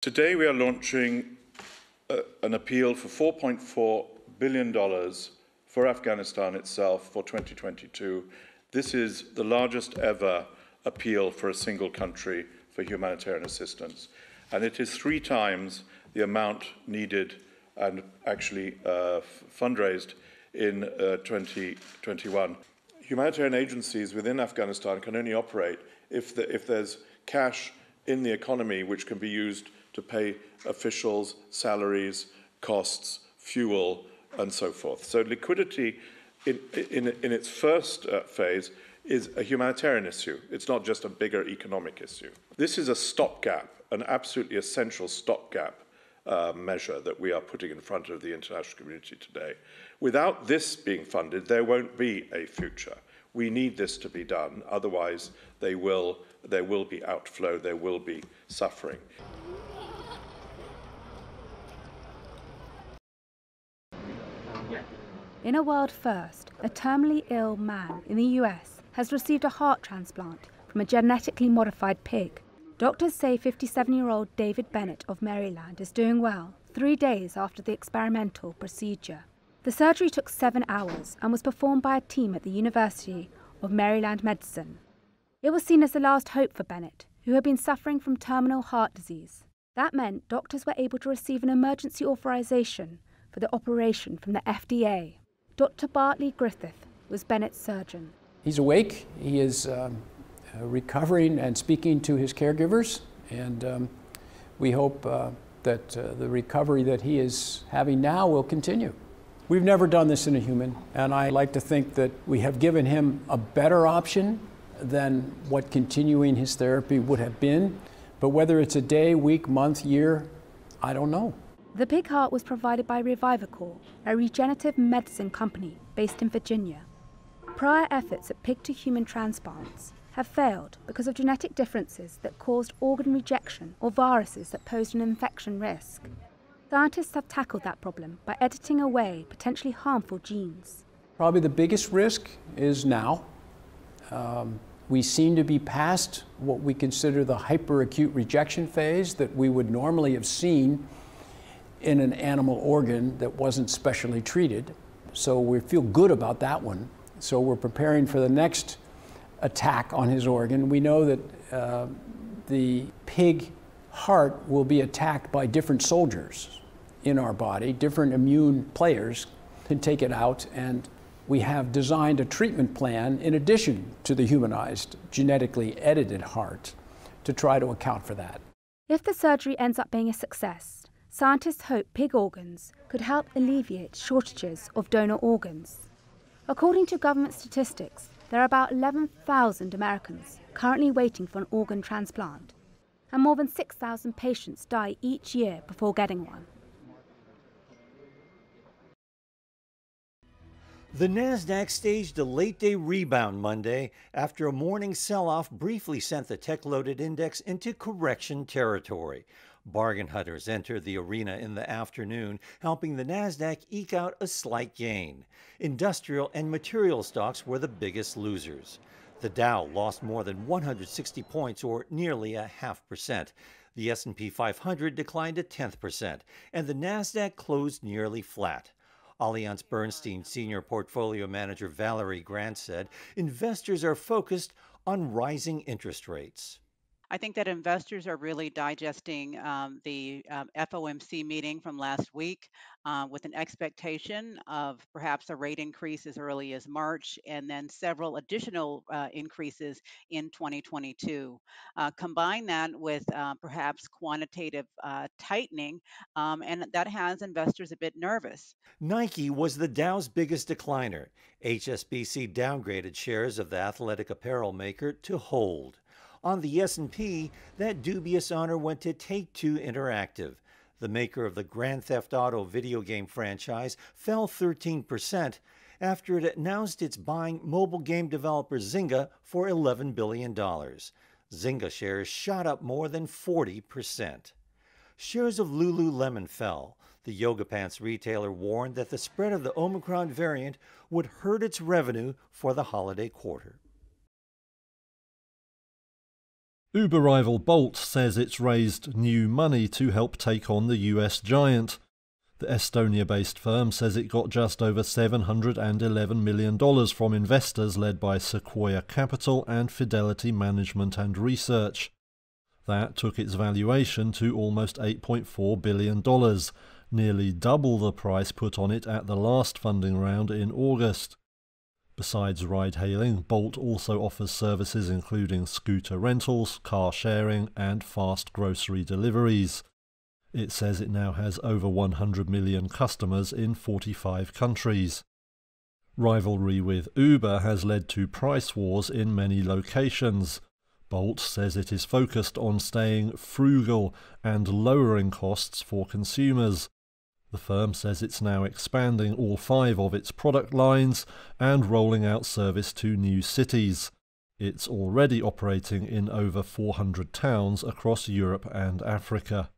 Today we are launching an appeal for $4.4 billion for Afghanistan itself for 2022. This is the largest ever appeal for a single country for humanitarian assistance. And it is 3 times the amount needed and actually fundraised in 2021. Humanitarian agencies within Afghanistan can only operate if there's cash in the economy which can be used to pay officials, salaries, costs, fuel, and so forth. So liquidity in its first phase is a humanitarian issue. It's not just a bigger economic issue. This is a stopgap, an absolutely essential stopgap measure that we are putting in front of the international community today. Without this being funded, there won't be a future. We need this to be done, otherwise there will be outflow, there will be suffering. In a world first, a terminally ill man in the US has received a heart transplant from a genetically modified pig. Doctors say 57-year-old David Bennett of Maryland is doing well 3 days after the experimental procedure. The surgery took 7 hours and was performed by a team at the University of Maryland Medicine. It was seen as the last hope for Bennett, who had been suffering from terminal heart disease. That meant doctors were able to receive an emergency authorization for the operation from the FDA. Dr. Bartley Griffith was Bennett's surgeon. He's awake, he is recovering and speaking to his caregivers, and we hope that the recovery that he is having now will continue. We've never done this in a human, and I like to think that we have given him a better option than what continuing his therapy would have been, but whether it's a day, week, month, year, I don't know. The pig heart was provided by Revivacor, a regenerative medicine company based in Virginia. Prior efforts at pig-to-human transplants have failed because of genetic differences that caused organ rejection or viruses that posed an infection risk. Scientists have tackled that problem by editing away potentially harmful genes. Probably the biggest risk is now. We seem to be past what we consider the hyperacute rejection phase that we would normally have seen in an animal organ that wasn't specially treated. So we feel good about that one. So we're preparing for the next attack on his organ. We know that the pig heart will be attacked by different soldiers in our body. Different immune players can take it out, and we have designed a treatment plan in addition to the humanized, genetically edited heart to try to account for that. If the surgery ends up being a success, scientists hope pig organs could help alleviate shortages of donor organs. According to government statistics, there are about 11,000 Americans currently waiting for an organ transplant, and more than 6,000 patients die each year before getting one. The NASDAQ staged a late-day rebound Monday after a morning sell-off briefly sent the tech-loaded index into correction territory. Bargain hunters entered the arena in the afternoon, helping the NASDAQ eke out a slight gain. Industrial and material stocks were the biggest losers. The Dow lost more than 160 points, or nearly 0.5%. The S&P 500 declined 0.1%, and the NASDAQ closed nearly flat. Allianz Bernstein senior portfolio manager Valerie Grant said investors are focused on rising interest rates. I think that investors are really digesting the FOMC meeting from last week with an expectation of perhaps a rate increase as early as March and then several additional increases in 2022. Combine that with perhaps quantitative tightening, and that has investors a bit nervous. Nike was the Dow's biggest decliner. HSBC downgraded shares of the athletic apparel maker to hold. On the S&P, that dubious honor went to Take Two Interactive. The maker of the Grand Theft Auto video game franchise fell 13% after it announced it's buying mobile game developer Zynga for $11 billion. Zynga shares shot up more than 40%. Shares of Lululemon fell. The yoga pants retailer warned that the spread of the Omicron variant would hurt its revenue for the holiday quarter. Uber rival Bolt says it's raised new money to help take on the US giant. The Estonia-based firm says it got just over $711 million from investors led by Sequoia Capital and Fidelity Management and Research. That took its valuation to almost $8.4 billion, nearly double the price put on it at the last funding round in August. Besides ride-hailing, Bolt also offers services including scooter rentals, car sharing, and fast grocery deliveries. It says it now has over 100 million customers in 45 countries. Rivalry with Uber has led to price wars in many locations. Bolt says it is focused on staying frugal and lowering costs for consumers. The firm says it's now expanding all 5 of its product lines and rolling out service to new cities. It's already operating in over 400 towns across Europe and Africa.